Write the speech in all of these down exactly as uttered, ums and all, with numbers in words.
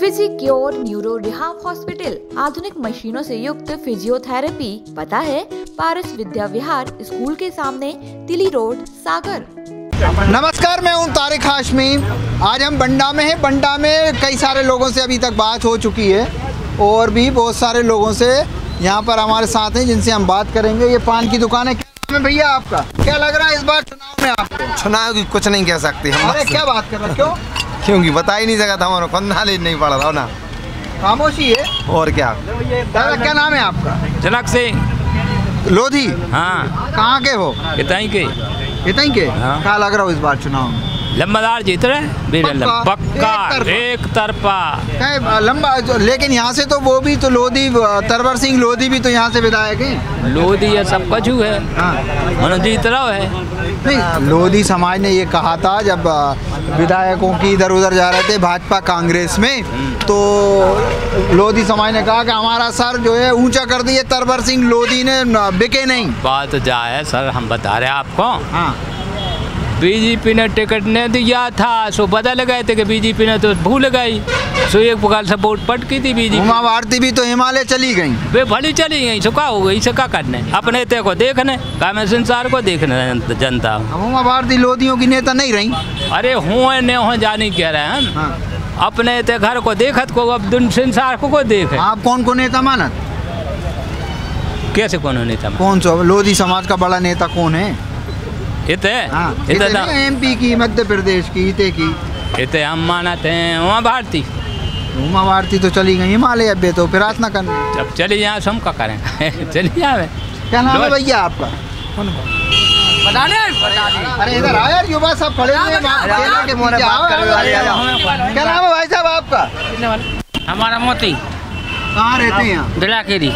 Physicure neuro hospital आधुनिक मशीनों से युक्त फिजियोथेरेपी, पता है पारस विद्या विहार स्कूल के सामने, तिली रोड, सागर। नमस्कार, मैं हूं तारिक हाशमी। आज हम बंडा में हैं। बंडा में कई सारे लोगों से अभी तक बात हो चुकी है और भी बहुत सारे लोगों से यहाँ पर हमारे साथ हैं जिनसे हम बात करेंगे। ये पान की दुकान है। क्या भैया आपका क्या लग रहा है इस बार चुनाव में? आपको चुनाव की कुछ नहीं कह सकते हम। अरे क्या बात कर रहे हो? क्यों? क्योंकि बता ही नहीं सका था, हमारा कंधा ले नहीं पड़ा था ना, खामोशी है और क्या। दादा क्या नाम है आपका? जनक सिंह लोधी। हाँ, कहाँ के हो? इताई के। इताई के? हाँ। क्या लग रहा हो इस बार चुनाव? लंबादार जीत रहे, पक्का, एक तरफा लंबा। लेकिन यहाँ से तो वो भी तो लोधी, तरवर सिंह लोधी भी तो यहाँ से विधायक है। लोधी या सब कछु है, हाँ जीत रहा है। नहीं, लोधी समाज ने ये कहा था जब विधायकों की इधर उधर जा रहे थे भाजपा कांग्रेस में, तो लोधी समाज ने कहा कि हमारा सर जो है ऊंचा कर दिए, तरवर सिंह लोधी ने बिके नहीं। बात जा है सर, हम बता रहे हैं आपको। हाँ, बीजेपी ने टिकट नहीं दिया था, सो बदल गए थे कि बीजेपी ने तो भूल गई, सो एक प्रकार से वोट पटकी थी बीजेपी। उमा भारती भी तो हिमालय चली गई, वे भली चली गई, सो क्या हो गई, सो क्या करने, अपने नेता को देखने, काम संसार को देखने जनता। उमा भारती लोधियों की नेता नहीं रही। अरे हुए न हो जाने कह रहे हैं। हाँ। अपने घर को देखत को, अब संसार को देखे। आप कौन को नेता माना? कैसे कौन नेता? कौन सा लोधी समाज का बड़ा नेता कौन है? इते, हाँ, इते, इते एमपी की, मध्य प्रदेश की, इते की इते हम मानते हैं। उमा भारती उमा भारती तो चली गई हिमालय, अब तो प्रार्थना करने जब चली जाए हम का करें। चली जाए। क्या नाम है भैया आपका? बताने अरे इधर आओ यार, युवा सब पड़े हुए के मोरे बात कर रहे हैं। क्या नाम है भाई साहब आपका? हमारा मोती। कहाँ रहते हैं आप? दिलाखेड़ी।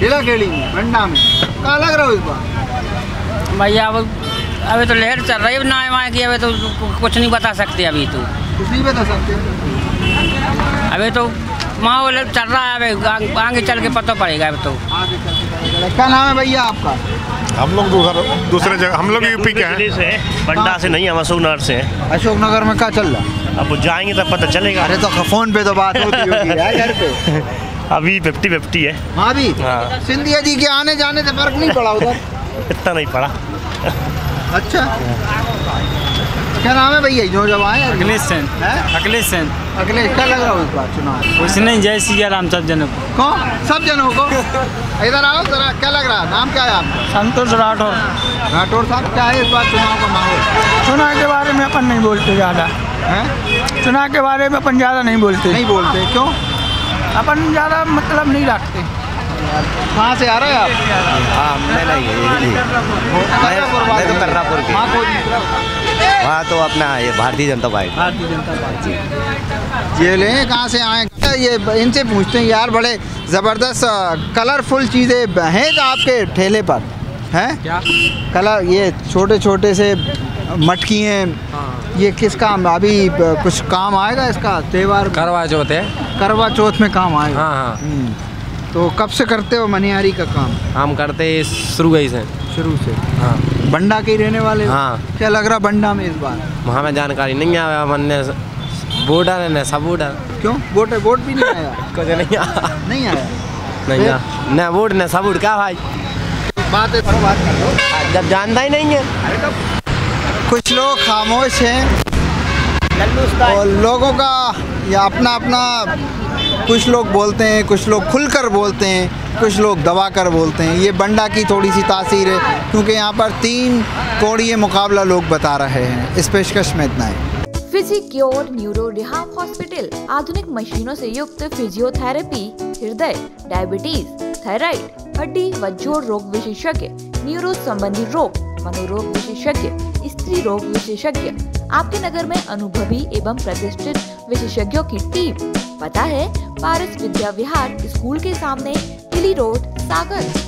दिलाखेड़ी में बंडा में। कहाँ लग रहा हो इस बार भैया? अभी तो लहर चल रही है ना वहाँ की, अभी तो कुछ नहीं बता सकते। अभी तो कुछ नहीं बता सकते, अभी तो माहौल चल रहा है, अभी आगे चल के पता पड़ेगा। अभी तो क्या नाम है भैया आपका? हम लोग दूसरे जगह, हम लोग यूपी के हैं, बंडा से नहीं, हम अशोक नगर से हैं। अशोक नगर में क्या चल रहा? अब जाएंगे तब पता चलेगा। अरे तो फोन पे तो बात होती होगी यार, घर पे अभी फिफ्टी फिफ्टी है। हाँ भी, सिंधिया जी के आने जाने से फर्क नहीं पड़ा उधर, इतना नहीं पड़ा। अच्छा, क्या नाम है भैया जो जब आए? अखिलेश सैन। अखिलेश सैन अखिलेश क्या लग रहा हो इस बार चुनाव? कुछ नहीं, जय सिया राम सब जनों को। कौन? सब जनों को। इधर आओ जरा, क्या लग रहा है? नाम क्या है आपका? संतोष राठौर। राठौर साहब, क्या है इस बार चुनाव का माहौल? चुनाव के बारे में अपन नहीं बोलते ज़्यादा है। चुनाव के बारे में अपन ज़्यादा नहीं बोलते। नहीं बोलते क्यों? अपन ज़्यादा मतलब नहीं रखते। कहाँ से आ रहे हैं आप? हाँ, मैं मैं तो तरनापुर के। वहाँ तो अपना ये भारतीय जनता पार्टी। भारतीय जनता पार्टी ये ले, कहाँ से आए? ये इनसे पूछते हैं यार, बड़े ज़बरदस्त कलरफुल चीज़ें हैं आपके ठेले पर हैं। क्या कलर? ये छोटे छोटे से मटकी हैं, ये किस काम? अभी कुछ काम आएगा इसका? त्यौहार करवा चौथ है, करवा चौथ में काम आएगा। हाँ हाँ। तो कब से करते हो मनिहारी का काम? हम करते शुरू गई से। शुरू से? हाँ। बंडा के ही रहने वाले? हाँ। क्या लग रहा बंडा में इस बार? हमें जानकारी नहीं आया, हमने वोट आने ने सब वोट। क्यों वोट वोट भी नहीं आया? कुछ नहीं आया। नहीं आया नहीं आया न वोट न सब वोट। क्या भाई बात है, बात कर लो जब जानता ही नहीं है। कुछ लोग खामोश हैं और लोगों का या अपना अपना, कुछ लोग बोलते हैं, कुछ लोग खुलकर बोलते हैं, कुछ लोग दबाकर बोलते हैं। ये बंडा की थोड़ी सी तासीर है क्योंकि यहाँ पर तीन कोड़ीय मुकाबला लोग बता रहे हैं। इस पेशकश में इतना है। फिजिक्योर न्यूरो रिहाब हॉस्पिटल आधुनिक मशीनों से युक्त फिजियोथेरेपी, हृदय, डायबिटीज, थायराइड, हड्डी व जोड़ रोग विशेषज्ञ, न्यूरो संबंधी रोग, मनोरोग विशेषज्ञ, स्त्री रोग विशेषज्ञ, आपके नगर में अनुभवी एवं प्रतिष्ठित विशेषज्ञों की टीम, पता है पारस विद्या विहार स्कूल के सामने, तिली रोड, सागर।